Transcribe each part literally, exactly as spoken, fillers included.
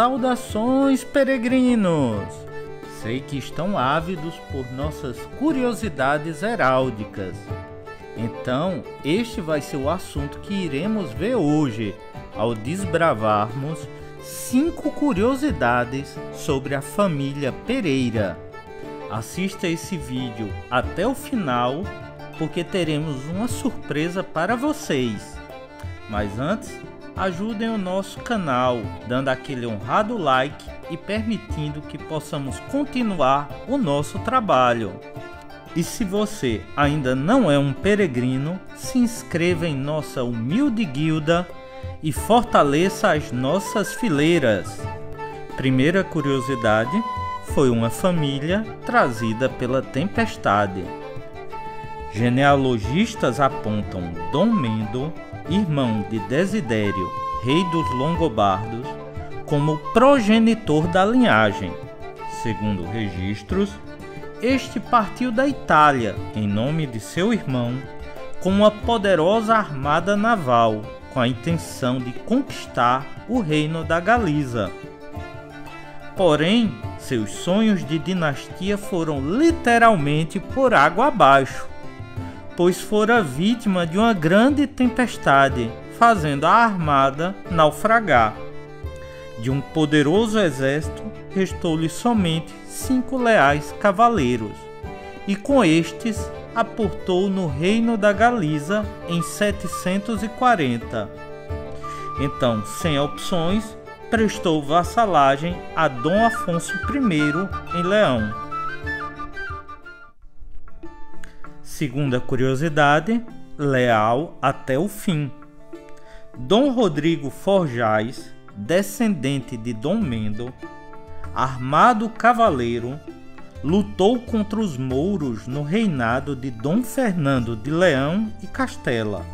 Saudações, peregrinos! Sei que estão ávidos por nossas curiosidades heráldicas. Então, este vai ser o assunto que iremos ver hoje, ao desbravarmos cinco curiosidades sobre a família Pereira. Assista esse vídeo até o final, porque teremos uma surpresa para vocês. Mas antes, ajudem o nosso canal dando aquele honrado like e permitindo que possamos continuar o nosso trabalho. E se você ainda não é um peregrino, se inscreva em nossa humilde guilda e fortaleça as nossas fileiras. Primeira curiosidade, foi uma família trazida pela tempestade. Genealogistas apontam Dom Mendo, irmão de Desidério, rei dos Longobardos, como progenitor da linhagem. Segundo registros, este partiu da Itália em nome de seu irmão com uma poderosa armada naval, com a intenção de conquistar o reino da Galiza. Porém, seus sonhos de dinastia foram literalmente por água abaixo, pois fora vítima de uma grande tempestade, fazendo a armada naufragar. De um poderoso exército, restou-lhe somente cinco leais cavaleiros, e com estes aportou no reino da Galiza em setecentos e quarenta. Então, sem opções, prestou vassalagem a Dom Afonso I em Leão. Segunda curiosidade, leal até o fim. Dom Rodrigo Foyaz, descendente de Dom Mendo, armado cavaleiro, lutou contra os mouros no reinado de Dom Fernando de Leão e Castela,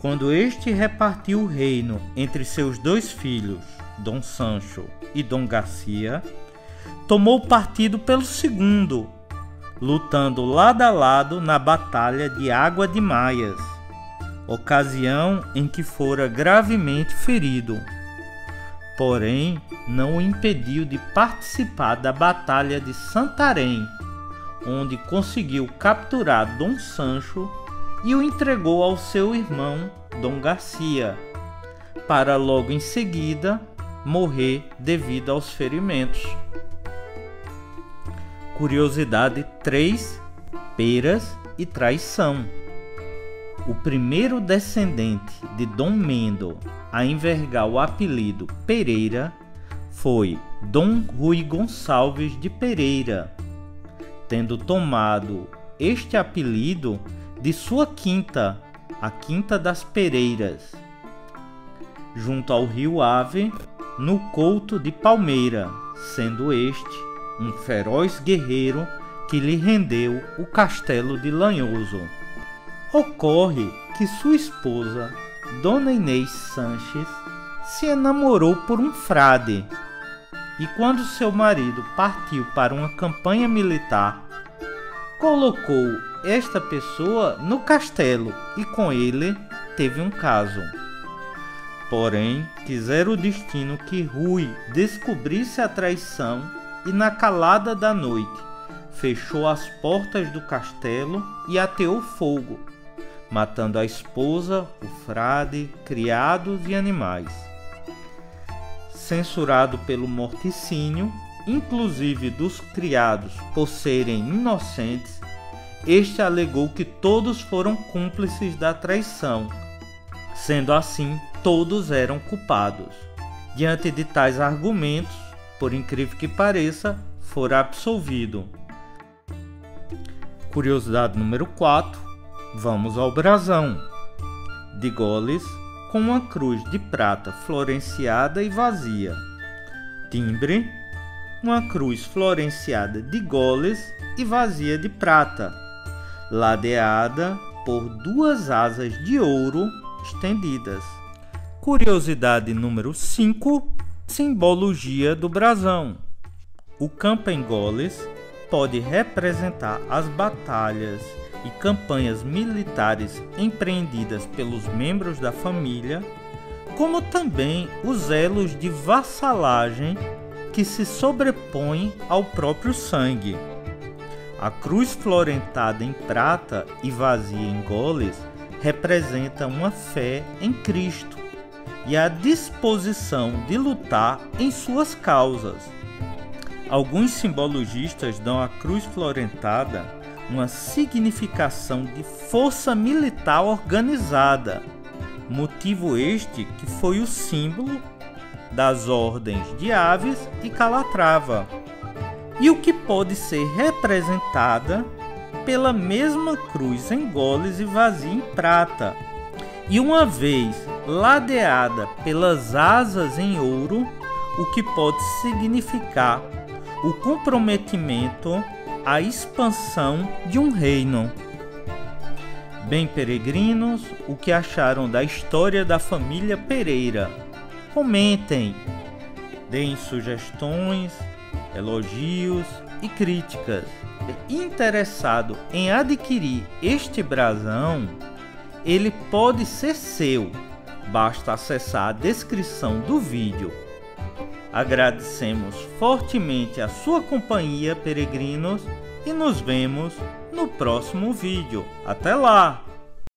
quando este repartiu o reino entre seus dois filhos, Dom Sancho e Dom Garcia. Tomou partido pelo segundo, lutando lado a lado na Batalha de Água de Maias, ocasião em que fora gravemente ferido. Porém, não o impediu de participar da Batalha de Santarém, onde conseguiu capturar Dom Sancho e o entregou ao seu irmão Dom Garcia, para logo em seguida morrer devido aos ferimentos. Curiosidade três. Peras e traição. O primeiro descendente de Dom Mendo a envergar o apelido Pereira foi Dom Rui Gonçalves de Pereira, tendo tomado este apelido de sua quinta, a Quinta das Pereiras, junto ao Rio Ave, no Couto de Palmeira, sendo este um feroz guerreiro que lhe rendeu o castelo de Lanhoso. Ocorre que sua esposa, Dona Inês Sanches, se enamorou por um frade, e quando seu marido partiu para uma campanha militar, colocou esta pessoa no castelo e com ele teve um caso. Porém, quisera o destino que Rui descobrisse a traição, e na calada da noite fechou as portas do castelo e ateou fogo, matando a esposa, o frade, criados e animais. Censurado pelo morticínio, inclusive dos criados, por serem inocentes, este alegou que todos foram cúmplices da traição, sendo assim todos eram culpados. Diante de tais argumentos, por incrível que pareça, fora absolvido. Curiosidade número quatro. Vamos ao Brasão. De Goles, com uma cruz de prata florenciada e vazia. Timbre, uma cruz florenciada de Goles e vazia de prata, ladeada por duas asas de ouro estendidas. Curiosidade número cinco. Simbologia do brasão. O campo em Goles pode representar as batalhas e campanhas militares empreendidas pelos membros da família, como também os elos de vassalagem que se sobrepõem ao próprio sangue. A cruz florentada em prata e vazia em goles representa uma fé em Cristo e a disposição de lutar em suas causas. Alguns simbologistas dão à cruz florentada uma significação de força militar organizada, motivo este que foi o símbolo das ordens de Aves e Calatrava, e o que pode ser representada pela mesma cruz em goles e vazia em prata, e uma vez ladeada pelas asas em ouro, o que pode significar o comprometimento à expansão de um reino. Bem, peregrinos, o que acharam da história da família Pereira? Comentem, deem sugestões, elogios e críticas. Interessado em adquirir este brasão, ele pode ser seu, basta acessar a descrição do vídeo. Agradecemos fortemente a sua companhia, peregrinos, e nos vemos no próximo vídeo. Até lá!